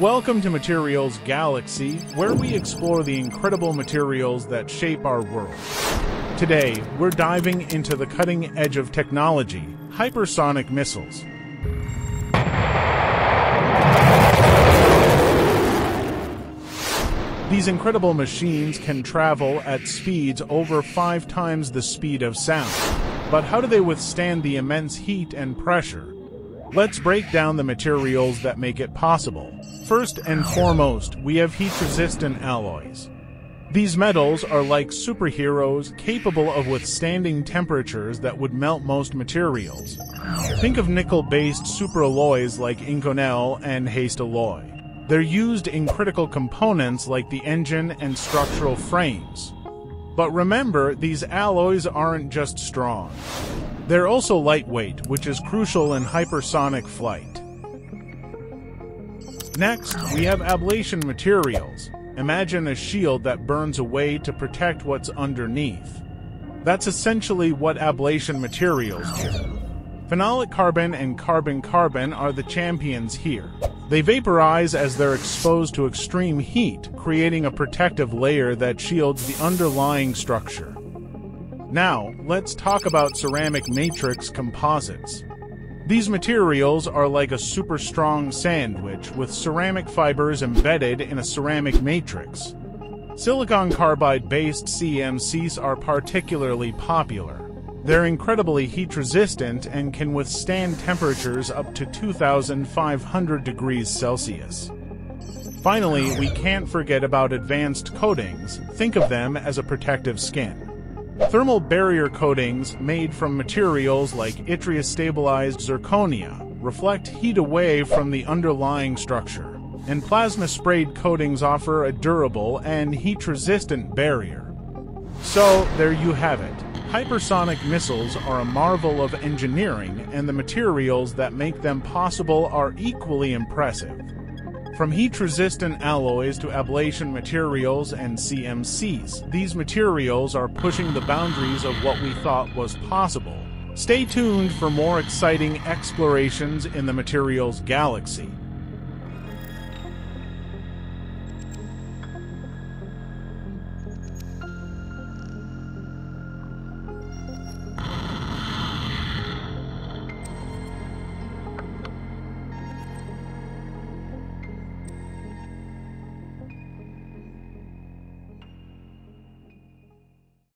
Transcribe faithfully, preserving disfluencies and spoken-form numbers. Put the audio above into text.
Welcome to Materials Galaxy, where we explore the incredible materials that shape our world. Today, we're diving into the cutting edge of technology, hypersonic missiles. These incredible machines can travel at speeds over five times the speed of sound. But how do they withstand the immense heat and pressure? Let's break down the materials that make it possible. First and foremost, we have heat-resistant alloys. These metals are like superheroes, capable of withstanding temperatures that would melt most materials. Think of nickel-based superalloys like Inconel and Hastelloy. They're used in critical components like the engine and structural frames. But remember, these alloys aren't just strong. They're also lightweight, which is crucial in hypersonic flight. Next, we have ablation materials. Imagine a shield that burns away to protect what's underneath. That's essentially what ablation materials do. Phenolic carbon and carbon-carbon are the champions here. They vaporize as they're exposed to extreme heat, creating a protective layer that shields the underlying structure. Now, let's talk about ceramic matrix composites. These materials are like a super strong sandwich with ceramic fibers embedded in a ceramic matrix. Silicon carbide-based C M Cs are particularly popular. They're incredibly heat-resistant and can withstand temperatures up to two thousand five hundred degrees Celsius. Finally, we can't forget about advanced coatings. Think of them as a protective skin. Thermal barrier coatings made from materials like yttria-stabilized zirconia reflect heat away from the underlying structure, and plasma-sprayed coatings offer a durable and heat-resistant barrier. So, there you have it. Hypersonic missiles are a marvel of engineering, and the materials that make them possible are equally impressive. From heat-resistant alloys to ablation materials and C M Cs, these materials are pushing the boundaries of what we thought was possible. Stay tuned for more exciting explorations in the Materials Galaxy.